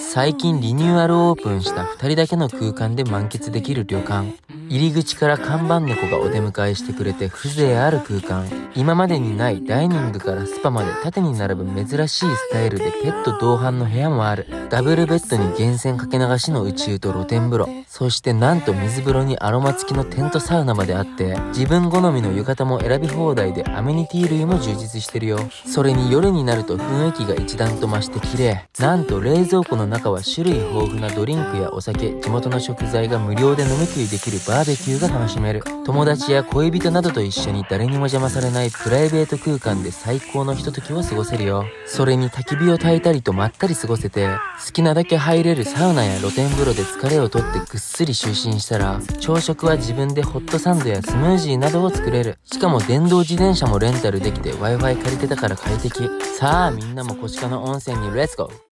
最近リニューアルオープンした2人だけの空間で満喫できる旅館。入り口から看板猫がお出迎えしてくれて風情ある空間。今までにないダイニングからスパまで縦に並ぶ珍しいスタイルでペット同伴の部屋もある。ダブルベッドに源泉かけ流しの宇宙と露天風呂、そしてなんと水風呂にアロマ付きのテントサウナまであって、自分好みの浴衣も選び放題でアメニティ類も充実してるよ。それに夜になると雰囲気が一段と増して綺麗。なんと冷蔵庫の中は種類豊富なドリンクやお酒、地元の食材が無料で飲み食いできるバーベキューが楽しめる。友達や恋人などと一緒に誰にも邪魔されないプライベート空間で最高のひとときを過ごせるよ。それに焚き火を焚いたりとまったり過ごせて、好きなだけ入れるサウナや露天風呂で疲れをとってぐっすり就寝したら、朝食は自分でホットサンドやスムージーなどを作れる。しかも電動自転車もレンタルできて Wi-Fi 借りてたから快適。さあみんなもコシカの温泉にレッツゴー。